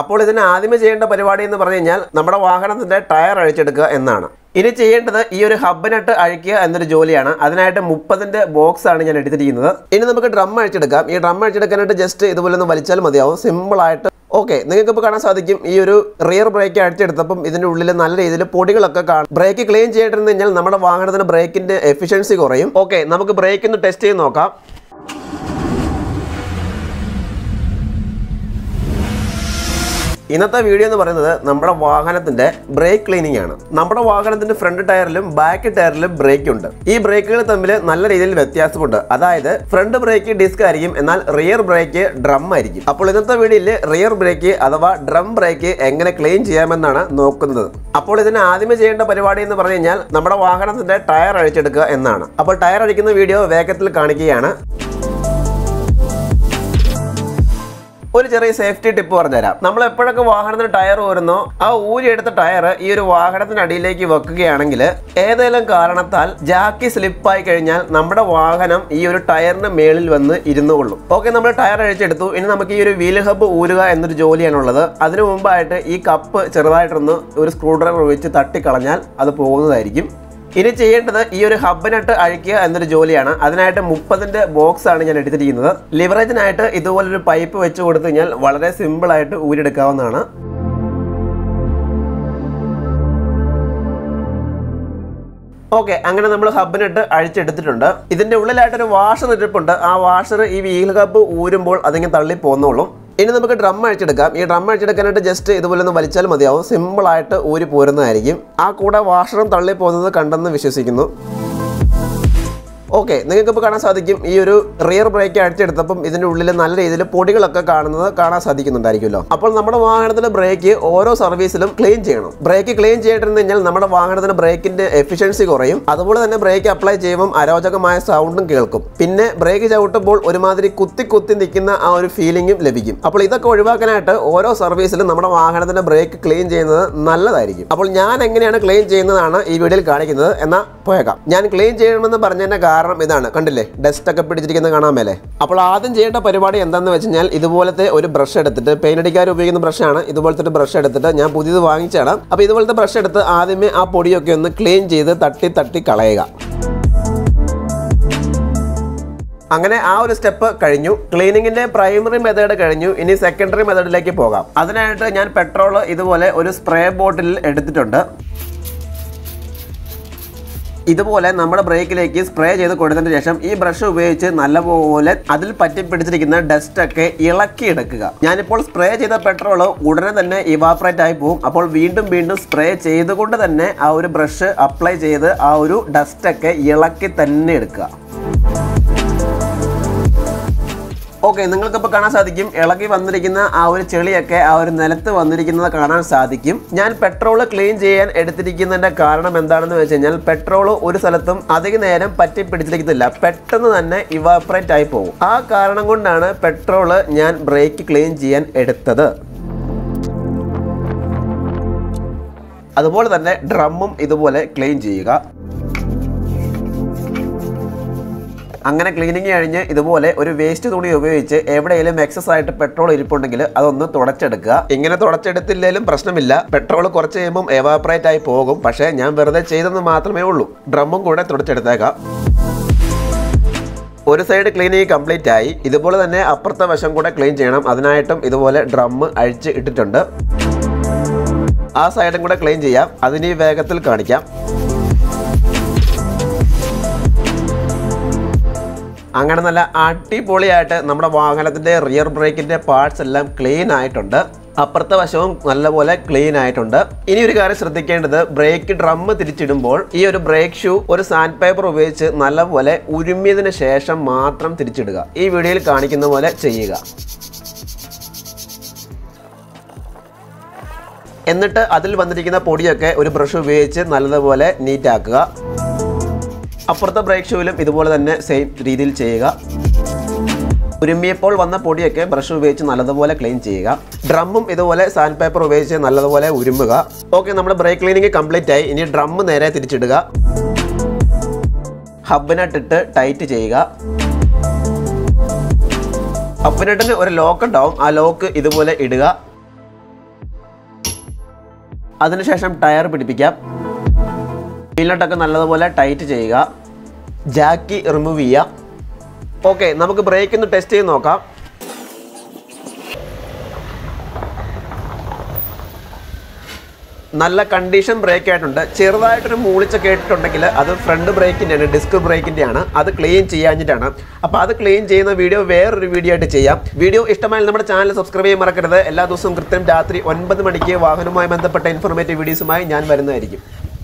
അപ്പോൾ ഇതിനെ ആദ്യമേ ചെയ്യേണ്ട പരിപാടി എന്ന് പറഞ്ഞു കഴിഞ്ഞാൽ നമ്മുടെ വാഹനത്തിന്റെ ടയർ അഴിച്ചെടുക്കുക എന്നാണ്. ഇനി ചെയ്യേണ്ടത് ഈ ഒരു ഹബ്ബിനട്ട് അഴിക്കുക എന്നൊരു ജോലിയാണ്. അതിനായിട്ട് 30ന്റെ ബോക്സ് ആണ് ഞാൻ എടുത്തിരിക്കുന്നത്. ഇനി നമുക്ക് ഡ്രം അഴിച്ചെടുക്കാം. ഈ ഡ്രം അഴിച്ചെടുക്കാനായിട്ട് ജസ്റ്റ് ഇതുപോലെ ഒന്ന് വലിച്ചാൽ മതിയാവും, സിമ്പിളായിട്ട്. ഓക്കെ, നിങ്ങൾക്ക് ഇപ്പോൾ കാണാൻ സാധിക്കും ഈ ഒരു റിയർ ബ്രേക്ക് അഴിച്ചെടുത്തപ്പം ഇതിൻ്റെ ഉള്ളിൽ നല്ല രീതിയിൽ പൊടികളൊക്കെ കാണും. ബ്രേക്ക് ക്ലീൻ ചെയ്തിരുന്നു കഴിഞ്ഞാൽ നമ്മുടെ വാഹനത്തിന് ബ്രേക്കിൻ്റെ എഫിഷ്യൻസി കുറയും. ഓക്കെ, നമുക്ക് ബ്രേക്ക് ഒന്ന് ടെസ്റ്റ് ചെയ്ത് നോക്കാം. ഇന്നത്തെ വീഡിയോ എന്ന് പറയുന്നത് നമ്മുടെ വാഹനത്തിന്റെ ബ്രേക്ക് ക്ലീനിങ് ആണ്. നമ്മുടെ വാഹനത്തിന്റെ ഫ്രണ്ട് ടയറിലും ബാക്ക് ടയറിലും ബ്രേക്ക് ഉണ്ട്. ഈ ബ്രേക്കുകൾ തമ്മിൽ നല്ല രീതിയിൽ വ്യത്യാസമുണ്ട്. അതായത് ഫ്രണ്ട് ബ്രേക്ക് ഡിസ്ക് ആയിരിക്കും, എന്നാൽ റിയർ ബ്രേക്ക് ഡ്രം ആയിരിക്കും. അപ്പോൾ ഇന്നത്തെ വീഡിയോയിൽ റിയർ ബ്രേക്ക് അഥവാ ഡ്രം ബ്രേക്ക് എങ്ങനെ ക്ലീൻ ചെയ്യാമെന്നാണ് നോക്കുന്നത്. അപ്പോൾ ഇതിന് ആദ്യമേ ചെയ്യേണ്ട പരിപാടി എന്ന് പറഞ്ഞു കഴിഞ്ഞാൽ നമ്മുടെ വാഹനത്തിന്റെ ടയർ അഴിച്ചെടുക്കുക എന്നാണ്. അപ്പോൾ ടയർ അഴിക്കുന്ന വീഡിയോ വേഗത്തിൽ കാണിക്കുകയാണ്. ഒരു ചെറിയ സേഫ്റ്റി ടിപ്പ് പറഞ്ഞുതരാം. നമ്മൾ എപ്പോഴൊക്കെ വാഹനത്തിന് ടയർ ഊരുന്നോ ആ ഊരിയെടുത്ത ടയർ ഈ ഒരു വാഹനത്തിന് അടിയിലേക്ക് വെക്കുകയാണെങ്കിൽ ഏതെങ്കിലും കാരണത്താൽ ജാക്കി സ്ലിപ്പായി കഴിഞ്ഞാൽ നമ്മുടെ വാഹനം ഈ ഒരു ടയറിന്റെ മേളിൽ വന്ന് ഇരുന്നുകൊള്ളും. ഓക്കെ, നമ്മൾ ടയർ അഴിച്ചെടുത്തു. ഇനി നമുക്ക് ഈ ഒരു വീൽ ഹബ് ഊരുക എന്നൊരു ജോലിയാണുള്ളത്. അതിനു മുമ്പായിട്ട് ഈ കപ്പ് ചെറുതായിട്ടൊന്ന് ഒരു സ്ക്രൂ ഡ്രൈവർ ഉപയോഗിച്ച് തട്ടിക്കളഞ്ഞാൽ അത് പോകുന്നതായിരിക്കും. ഇനി ചെയ്യേണ്ടത് ഈ ഒരു ഹബ്ബിനട്ട് അഴിക്കുക എന്നൊരു ജോലിയാണ്. അതിനായിട്ട് 30ന്റെ ബോക്സ് ആണ് ഞാൻ എടുത്തിരിക്കുന്നത്. ലിവറേജിനായിട്ട് ഇതുപോലൊരു പൈപ്പ് വെച്ച് കൊടുത്തു കഴിഞ്ഞാൽ വളരെ സിമ്പിളായിട്ട് ഊരിയെടുക്കാവുന്നതാണ്. ഓക്കെ, അങ്ങനെ നമ്മൾ ഹബ്ബിനിട്ട് അഴിച്ചെടുത്തിട്ടുണ്ട്. ഇതിൻ്റെ ഉള്ളിലായിട്ടൊരു വാഷർ ഇരിപ്പുണ്ട്. ആ വാഷർ ഈ വീൽ ഹബ്ബ് ഊരുമ്പോൾ അതിങ്ങനെ തള്ളി പോന്നോളും. ഇനി നമുക്ക് ഡ്രം അഴിച്ചെടുക്കാം. ഈ ഡ്രം അഴിച്ചെടുക്കാനായിട്ട് ജസ്റ്റ് ഇതുപോലെ ഒന്ന് വലിച്ചാൽ മതിയാവും, സിമ്പിളായിട്ട് ഊരി പോരുന്നതായിരിക്കും. ആ കൂടെ വാഷറും തള്ളി പോകുന്നത് കണ്ടെന്ന് വിശ്വസിക്കുന്നു. ഓക്കെ, നിങ്ങൾക്കിപ്പോൾ കാണാൻ സാധിക്കും ഈ ഒരു റിയർ ബ്രേക്ക് അഴിച്ചെടുത്തപ്പം ഇതിൻ്റെ ഉള്ളിൽ നല്ല രീതിയിൽ പൊടികളൊക്കെ കാണാൻ സാധിക്കുന്നുണ്ടായിരിക്കുമല്ലോ. അപ്പോൾ നമ്മുടെ വാഹനത്തിൻ്റെ ബ്രേക്ക് ഓരോ സർവീസിലും ക്ലീൻ ചെയ്യണം. ബ്രേക്ക് ക്ലീൻ ചെയ്തിരുന്നു കഴിഞ്ഞാൽ നമ്മുടെ വാഹനത്തിൻ്റെ ബ്രേക്കിൻ്റെ എഫിഷ്യൻസി കുറയും. അതുപോലെ തന്നെ ബ്രേക്ക് അപ്ലൈ ചെയ്യുമ്പം അരോചകമായ സൗണ്ടും കേൾക്കും. പിന്നെ ബ്രേക്ക് ചവിട്ടുമ്പോൾ ഒരുമാതിരി കുത്തി കുത്തി നിൽക്കുന്ന ആ ഒരു ഫീലിംഗും ലഭിക്കും. അപ്പോൾ ഇതൊക്കെ ഒഴിവാക്കാനായിട്ട് ഓരോ സർവീസിലും നമ്മുടെ വാഹനത്തിൻ്റെ ബ്രേക്ക് ക്ലീൻ ചെയ്യുന്നത് നല്ലതായിരിക്കും. അപ്പോൾ ഞാൻ എങ്ങനെയാണ് ക്ലീൻ ചെയ്യുന്നതാണ് ഈ വീഡിയോയിൽ കാണിക്കുന്നത്. എന്നാൽ പോയേക്കാം. ഞാൻ ക്ലീൻ ചെയ്യണമെന്ന് പറഞ്ഞതിൻ്റെ കാരണം ഇതാണ്. കണ്ടില്ലേ, ഡസ്റ്റ് ഒക്കെ പിടിച്ചിരിക്കുന്നത് കാണാൻ മേലെ. അപ്പോൾ ആദ്യം ചെയ്യേണ്ട പരിപാടി എന്താണെന്ന് വെച്ച് കഴിഞ്ഞാൽ ഇതുപോലത്തെ ഒരു ബ്രഷ് എടുത്തിട്ട്, പെയിന്റ് അടിക്കാൻ ഉപയോഗിക്കുന്ന ബ്രഷാണ്, ഇതുപോലത്തെ ഒരു ബ്രഷ് എടുത്തിട്ട് ഞാൻ പുതിയത് വാങ്ങിച്ചാണ്. അപ്പോൾ ഇതുപോലത്തെ ബ്രഷ് എടുത്ത് ആദ്യമേ ആ പൊടിയൊക്കെ ഒന്ന് ക്ലീൻ ചെയ്ത് തട്ടി തട്ടി കളയുക. അങ്ങനെ ആ ഒരു സ്റ്റെപ്പ് കഴിഞ്ഞു. ക്ലീനിങ്ങിൻ്റെ പ്രൈമറി മെത്തേഡ് കഴിഞ്ഞു. ഇനി സെക്കൻഡറി മെത്തേഡിലേക്ക് പോകാം. അതിനായിട്ട് ഞാൻ പെട്രോള് ഇതുപോലെ ഒരു സ്പ്രേ ബോട്ടിൽ എടുത്തിട്ടുണ്ട്. ഇതുപോലെ നമ്മുടെ ബ്രേക്കിലേക്ക് സ്പ്രേ ചെയ്ത് കൊടുത്തതിന് ശേഷം ഈ ബ്രഷ് ഉപയോഗിച്ച് നല്ലപോലെ അതിൽ പറ്റിപ്പിടിച്ചിരിക്കുന്ന ഡസ്റ്റ് ഒക്കെ ഇളക്കിയെടുക്കുക. ഞാനിപ്പോൾ സ്പ്രേ ചെയ്ത പെട്രോൾ ഉടനെ തന്നെ ഇവാപറേറ്റ് ആയി പോകും. അപ്പോൾ വീണ്ടും വീണ്ടും സ്പ്രേ ചെയ്തുകൊണ്ട് തന്നെ ആ ഒരു ബ്രഷ് അപ്ലൈ ചെയ്ത് ആ ഒരു ഡസ്റ്റ് ഒക്കെ ഇളക്കി തന്നെ എടുക്കുക. ഓക്കെ, നിങ്ങൾക്കിപ്പോൾ കാണാൻ സാധിക്കും ഇളകി വന്നിരിക്കുന്ന ആ ഒരു ചെളിയൊക്കെ ആ ഒരു നിലത്ത് വന്നിരിക്കുന്നത് കാണാൻ സാധിക്കും. ഞാൻ പെട്രോള് ക്ലീൻ ചെയ്യാൻ എടുത്തിരിക്കുന്നതിൻ്റെ കാരണം എന്താണെന്ന് വെച്ച് കഴിഞ്ഞാൽ പെട്രോള് ഒരു സ്ഥലത്തും അധികം നേരം പറ്റി പിടിച്ചിരിക്കത്തില്ല, പെട്ടെന്ന് തന്നെ ഇവാപറേറ്റ് ആയി പോകും. ആ കാരണം കൊണ്ടാണ് പെട്രോള് ഞാൻ ബ്രേക്ക് ക്ലീൻ ചെയ്യാൻ എടുത്തത്. അതുപോലെ തന്നെ ഡ്രമ്മും ഇതുപോലെ ക്ലീൻ ചെയ്യുക. അങ്ങനെ ക്ലീനിങ് കഴിഞ്ഞ് ഇതുപോലെ ഒരു വേസ്റ്റ് തുണി ഉപയോഗിച്ച് എവിടെയെങ്കിലും എക്സസ് ആയിട്ട് പെട്രോൾ ഇരിപ്പുണ്ടെങ്കിൽ അതൊന്ന് തുടച്ചെടുക്കുക. ഇങ്ങനെ തുടച്ചെടുത്തില്ലെങ്കിലും പ്രശ്നമില്ല, പെട്രോൾ കുറച്ച് കഴിയുമ്പം എവാപറേറ്റ് ആയി പോകും. പക്ഷേ ഞാൻ വെറുതെ ചെയ്തെന്ന് മാത്രമേ ഉള്ളൂ. ഡ്രമ്മും കൂടെ തുടച്ചെടുത്തേക്കാം. ഒരു സൈഡ് ക്ലീനിങ് കംപ്ലീറ്റ് ആയി. ഇതുപോലെ തന്നെ അപ്പുറത്തെ വശം കൂടെ ക്ലീൻ ചെയ്യണം. അതിനായിട്ടും ഇതുപോലെ ഡ്രമ്മ് അഴിച്ച് ഇട്ടിട്ടുണ്ട്. ആ സൈഡും കൂടെ ക്ലീൻ ചെയ്യാം. അതിന് വേഗത്തിൽ കാണിക്കാം. അങ്ങനെ നല്ല അടിപൊളിയായിട്ട് നമ്മുടെ വാഹനത്തിൻ്റെ റിയർ ബ്രേക്കിൻ്റെ പാർട്സ് എല്ലാം ക്ലീൻ ആയിട്ടുണ്ട്. അപ്പുറത്തെ വശവും നല്ലപോലെ ക്ലീൻ ആയിട്ടുണ്ട്. ഇനി ഒരു കാര്യം ശ്രദ്ധിക്കേണ്ടത്, ബ്രേക്ക് ഡ്രമ്മ് തിരിച്ചിടുമ്പോൾ ഈ ഒരു ബ്രേക്ക് ഷൂ ഒരു സാൻഡ് പേപ്പർ ഉപയോഗിച്ച് നല്ലപോലെ ഉരുമ്മിയതിന് ശേഷം മാത്രം തിരിച്ചിടുക. ഈ വീഡിയോയിൽ കാണിക്കുന്ന പോലെ ചെയ്യുക. എന്നിട്ട് അതിൽ വന്നിരിക്കുന്ന പൊടിയൊക്കെ ഒരു ബ്രഷ് ഉപയോഗിച്ച് നല്ലതുപോലെ നീറ്റാക്കുക. അപ്പുറത്തെ ബ്രേക്ക് ഷൂവിലും ഇതുപോലെ തന്നെ സെയിം രീതിയിൽ ചെയ്യുക. ഉരുമ്മിയപ്പോൾ വന്ന പൊടിയൊക്കെ ബ്രഷ് ഉപയോഗിച്ച് നല്ലതുപോലെ ക്ലീൻ ചെയ്യുക. ഡ്രമ്മും ഇതുപോലെ സാൻഡ് പേപ്പർ ഉപയോഗിച്ച് നല്ലതുപോലെ ഉരുമ്മുക. ഓക്കെ, നമ്മുടെ ബ്രേക്ക് ക്ലീനിങ് കംപ്ലീറ്റ് ആയി. ഇനി ഡ്രമ്മ് നേരെ തിരിച്ചിടുക. ഹബ്ബിനട്ടിട്ട് ടൈറ്റ് ചെയ്യുക. ഹബ്ബിനട്ടിന് ഒരു ലോക്ക് ഉണ്ടാവും, ആ ലോക്ക് ഇതുപോലെ ഇടുക. അതിനുശേഷം ടയർ പിടിപ്പിക്കാം. വീലട്ടൊക്കെ നല്ലതുപോലെ ടൈറ്റ് ചെയ്യുക. ജാക്കി റിമൂവ് ചെയ്യുക. ഓക്കെ, നമുക്ക് ബ്രേക്ക് ഒന്ന് ടെസ്റ്റ് ചെയ്ത് നോക്കാം. നല്ല കണ്ടീഷൻ ബ്രേക്ക് ആയിട്ടുണ്ട്. ചെറുതായിട്ടൊരു മൂളിച്ച കേട്ടിട്ടുണ്ടെങ്കിൽ അത് ഫ്രണ്ട് ബ്രേക്കിൻ്റെയാണ്, ഡിസ്ക് ബ്രേക്കിൻ്റെയാണ്. അത് ക്ലീൻ ചെയ്യാഞ്ഞിട്ടാണ്. അപ്പോൾ അത് ക്ലീൻ ചെയ്യുന്ന വീഡിയോ വേറൊരു വീഡിയോ ആയിട്ട് ചെയ്യാം. വീഡിയോ ഇഷ്ടമായാലും നമ്മുടെ ചാനൽ സബ്സ്ക്രൈബ് ചെയ്യാൻ മറക്കരുത്. എല്ലാ ദിവസവും കൃത്യം രാത്രി 9 മണിക്ക് വാഹനവുമായി ബന്ധപ്പെട്ട ഇൻഫോർമേറ്റീവ് വീഡിയോസുമായി ഞാൻ വരുന്നതായിരിക്കും.